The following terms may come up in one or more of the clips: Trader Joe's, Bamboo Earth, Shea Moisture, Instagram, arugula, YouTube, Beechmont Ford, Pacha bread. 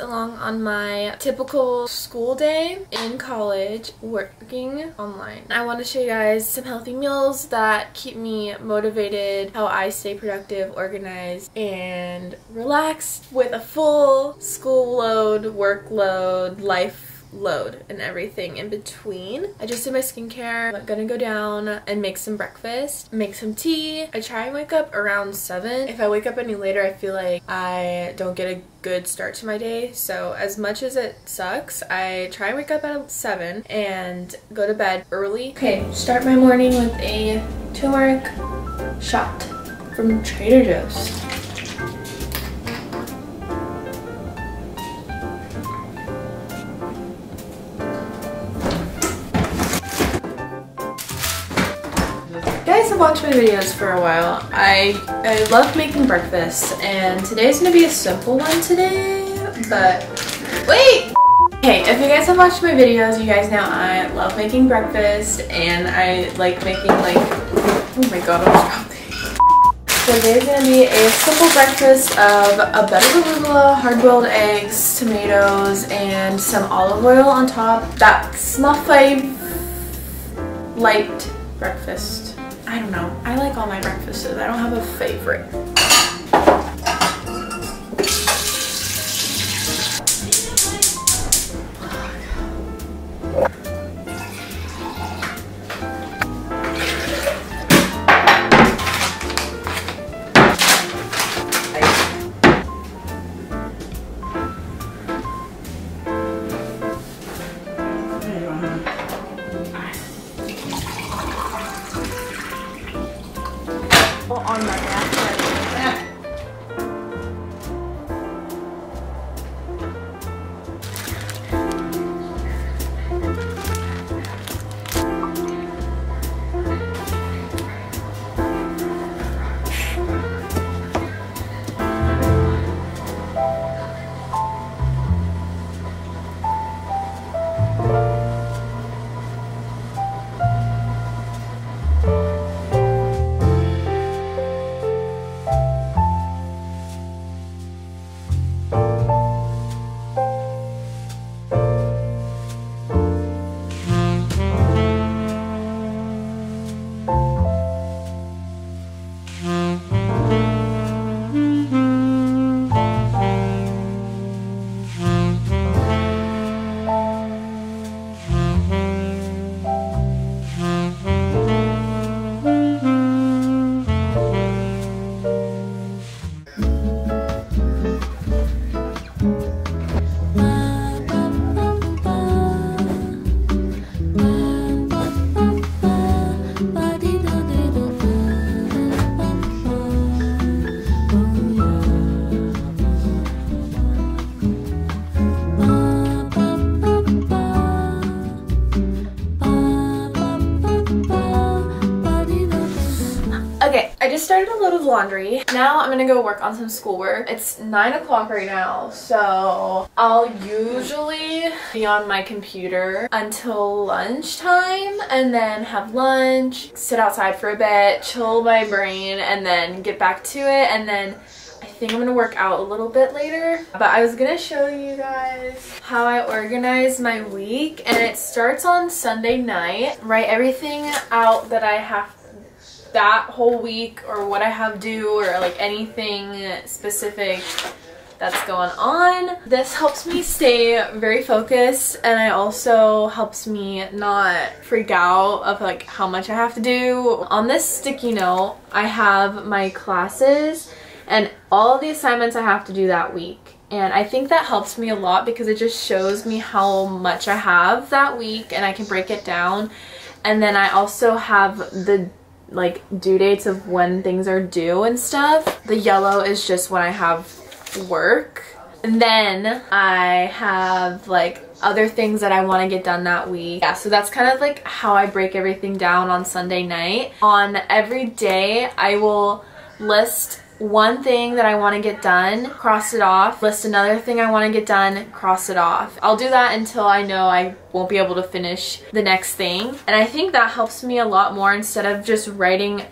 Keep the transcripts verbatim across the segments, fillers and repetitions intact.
Along on my typical school day in college working online. I want to show you guys some healthy meals that keep me motivated, how I stay productive, organized, and relaxed with a full school load, workload, life load, and everything in between. I just did my skincare. I'm gonna go down and make some breakfast, make some tea. I try and wake up around seven. If I wake up any later, I feel like I don't get a good start to my day. So as much as it sucks, I try and wake up at seven and go to bed early. Okay, start my morning with a turmeric shot from Trader Joe's. Watch my videos for a while. I I love making breakfast, and today's gonna be a simple one today, but wait! Hey, if you guys have watched my videos, you guys know I love making breakfast, and I like making like, oh my god, I was dropping. So today's gonna be a simple breakfast of a bed of arugula, hard-boiled eggs, tomatoes, and some olive oil on top. That's my fave light breakfast. I don't know. I like all my breakfasts. I don't have a favorite. On my back. Yeah. Started a load of laundry. Now I'm gonna go work on some schoolwork. It's nine o'clock right now, so I'll usually be on my computer until lunchtime and then have lunch, sit outside for a bit, chill my brain, and then get back to it. And then I think I'm gonna work out a little bit later. But I was gonna show you guys how I organize my week, and it starts on Sunday night. Write everything out that I have to that whole week, or what I have due, or like anything specific that's going on. This helps me stay very focused, and it also helps me not freak out of like how much I have to do. On this sticky note, I have my classes and all the assignments I have to do that week. And I think that helps me a lot because it just shows me how much I have that week and I can break it down. And then I also have the like due dates of when things are due and stuff. The yellow is just when I have work. And then I have like other things that I want to get done that week. Yeah, so that's kind of like how I break everything down on Sunday night. On every day, I will list one thing that I want to get done, cross it off, list another thing I want to get done, cross it off. I'll do that until I know I won't be able to finish the next thing. And I think that helps me a lot more instead of just writing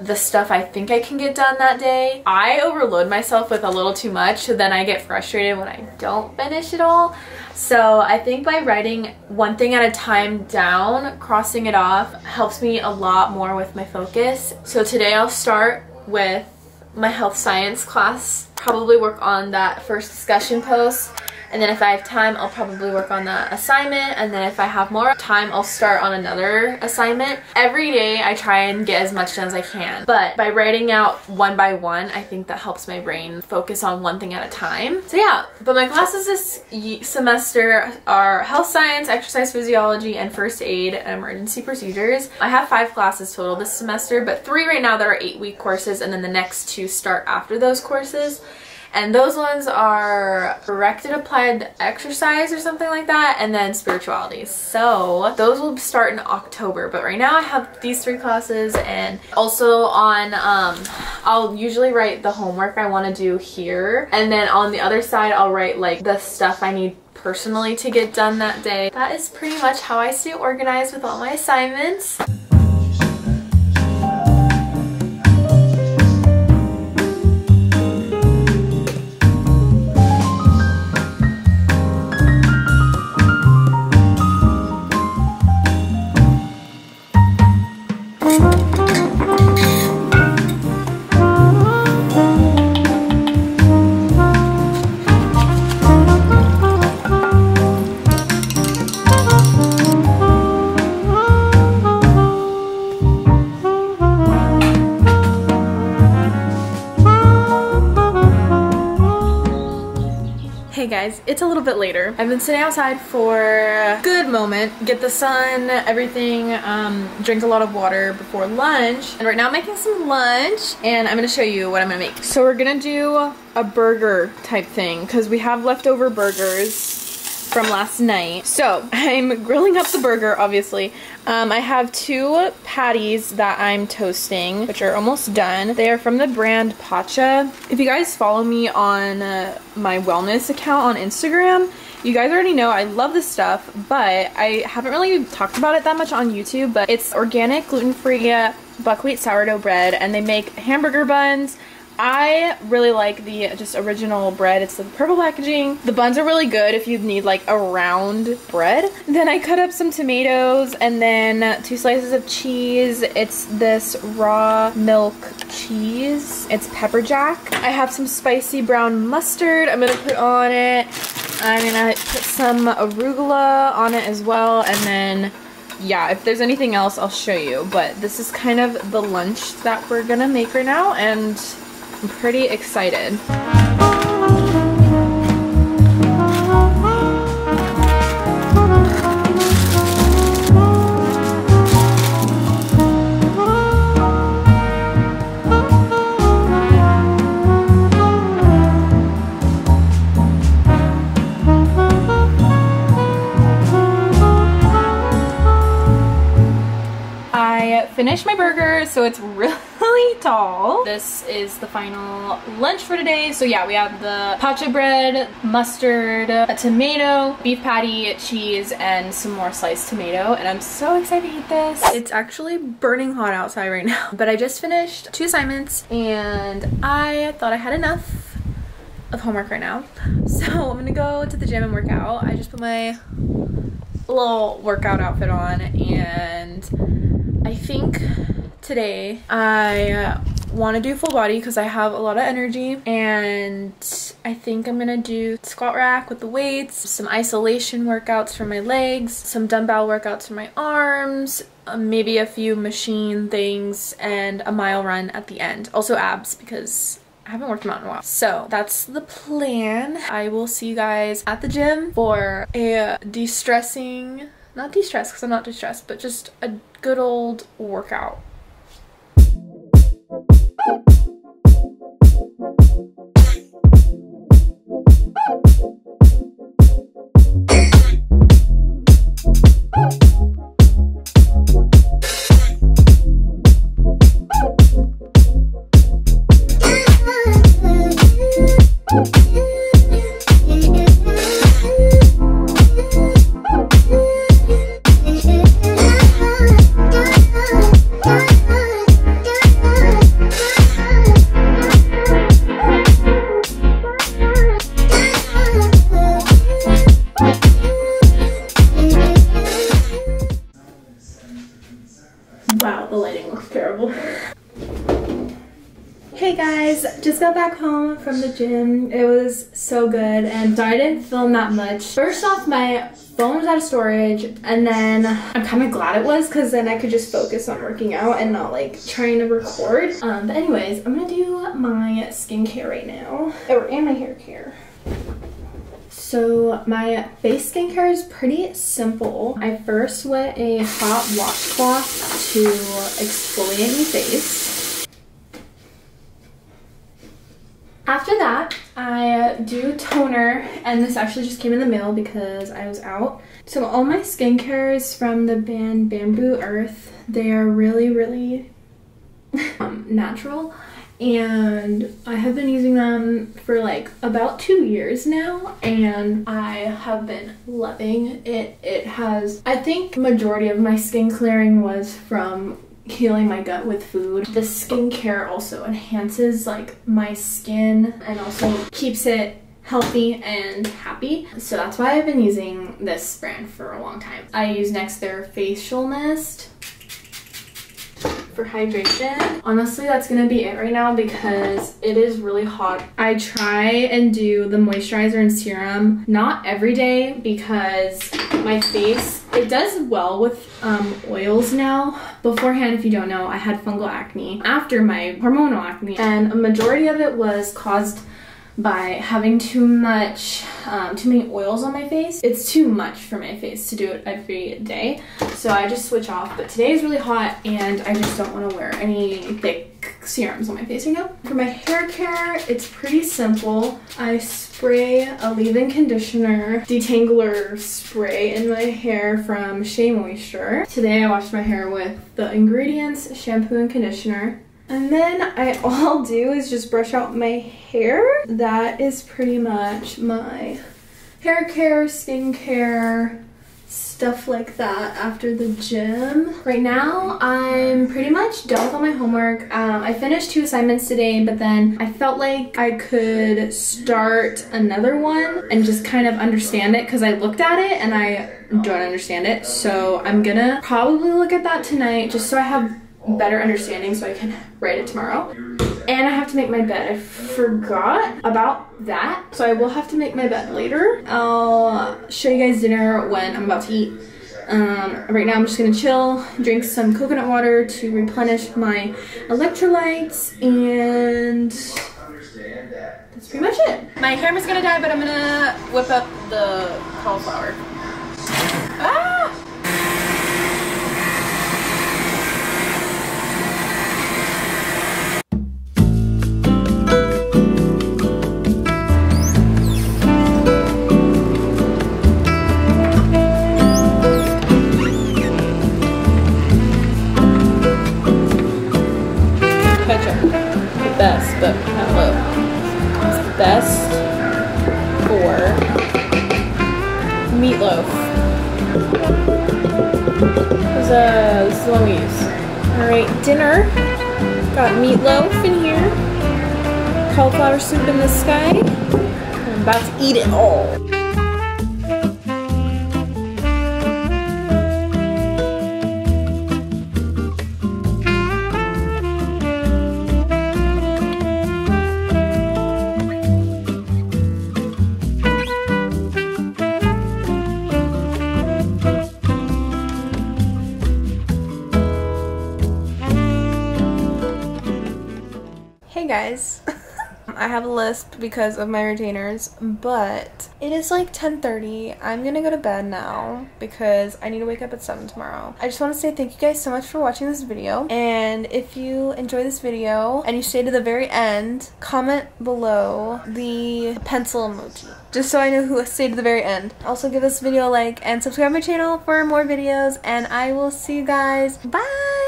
the stuff I think I can get done that day. I overload myself with a little too much, so then I get frustrated when I don't finish it all. So I think by writing one thing at a time down, crossing it off, helps me a lot more with my focus. So today I'll start with my health science class, probably work on that first discussion post, and then if I have time I'll probably work on that assignment, and then if I have more time I'll start on another assignment. Every day I try and get as much done as I can, but by writing out one by one I think that helps my brain focus on one thing at a time. So yeah, but my classes this semester are health science, exercise physiology, and first aid and emergency procedures. I have five classes total this semester, but three right now that are eight week courses, and then the next two start after those courses. And those ones are directed applied exercise or something like that, and then spirituality. So those will start in October, but right now I have these three classes. And also on, um, I'll usually write the homework I want to do here, and then on the other side I'll write like the stuff I need personally to get done that day. That is pretty much how I stay organized with all my assignments. It's a little bit later. I've been sitting outside for a good moment, get the sun, everything, um, drink a lot of water before lunch. And right now I'm making some lunch, and I'm gonna show you what I'm gonna make. So we're gonna do a burger type thing because we have leftover burgers from last night. So I'm grilling up the burger, obviously. Um, I have two patties that I'm toasting, which are almost done. They are from the brand Pacha. If you guys follow me on uh, my wellness account on Instagram, you guys already know I love this stuff, but I haven't really talked about it that much on YouTube, but it's organic, gluten-free buckwheat sourdough bread, and they make hamburger buns. I really like the just original bread. It's the purple packaging. The buns are really good if you need like a round bread. Then I cut up some tomatoes and then two slices of cheese. It's this raw milk cheese. It's pepper jack. I have some spicy brown mustard I'm gonna put on it. I'm gonna put some arugula on it as well, and then yeah, if there's anything else I'll show you, but this is kind of the lunch that we're gonna make right now, and I'm pretty excited. I finished my burger, so it's really tall. This is the final lunch for today. So yeah, we have the pacha bread, mustard, a tomato, beef patty, cheese, and some more sliced tomato, and I'm so excited to eat this. It's actually burning hot outside right now, but I just finished two assignments and I thought I had enough of homework right now. So I'm gonna go to the gym and work out. I just put my little workout outfit on, and I think today I want to do full body because I have a lot of energy, and I think I'm gonna do squat rack with the weights, some isolation workouts for my legs, some dumbbell workouts for my arms, um, maybe a few machine things, and a mile run at the end. Also abs, because I haven't worked them out in a while. So that's the plan. I will see you guys at the gym for a de-stressing, not de-stress because I'm not de-stressed, but just a good old workout. From the gym. It was so good, and I didn't film that much. First off, my phone was out of storage, and then I'm kind of glad it was because then I could just focus on working out and not like trying to record. Um, but anyways, I'm gonna do my skincare right now, or and my hair care. So my face skincare is pretty simple. I first wet a hot washcloth to exfoliate my face. After that, I do toner, and this actually just came in the mail because I was out. So all my skincare is from the brand Bamboo Earth. They are really, really um, natural, and I have been using them for like about two years now, and I have been loving it. It has, I think, majority of my skin clearing was from healing my gut with food. The skincare also enhances like my skin and also keeps it healthy and happy. So that's why I've been using this brand for a long time. I use next their facial mist for hydration. Honestly, that's gonna be it right now because it is really hot. I try and do the moisturizer and serum not every day because my face, it does well with um, oils now. Beforehand, if you don't know, I had fungal acne after my hormonal acne, and a majority of it was caused by having too much, um, too many oils on my face. It's too much for my face to do it every day, so I just switch off. But today is really hot, and I just don't want to wear any thick serums on my face right now. For my hair care, it's pretty simple. I spray a leave-in conditioner detangler spray in my hair from Shea Moisture. Today I washed my hair with the ingredients, shampoo and conditioner. And then I all do is just brush out my hair. That is pretty much my hair care, skincare, stuff like that after the gym. Right now, I'm pretty much done with all my homework. Um, I finished two assignments today, but then I felt like I could start another one and just kind of understand it because I looked at it and I don't understand it. So I'm gonna probably look at that tonight just so I have better understanding so I can write it tomorrow. And I have to make my bed. I forgot about that. So I will have to make my bed later. I'll show you guys dinner when I'm about to eat. Um, right now I'm just gonna chill, drink some coconut water to replenish my electrolytes, and that's pretty much it. My camera's gonna die, but I'm gonna whip up the cauliflower. Ah! Best, but hello. It's best for meatloaf. This is, uh, this is what we use. Alright, dinner. Got meatloaf in here. Cauliflower soup in the sky. I'm about to eat it all. guys. I have a lisp because of my retainers, but it is like ten thirty. I'm gonna go to bed now because I need to wake up at seven tomorrow. I just want to say thank you guys so much for watching this video, and if you enjoy this video and you stay to the very end, comment below the pencil emoji just so I know who stayed to the very end. Also give this video a like and subscribe to my channel for more videos, and I will see you guys. Bye!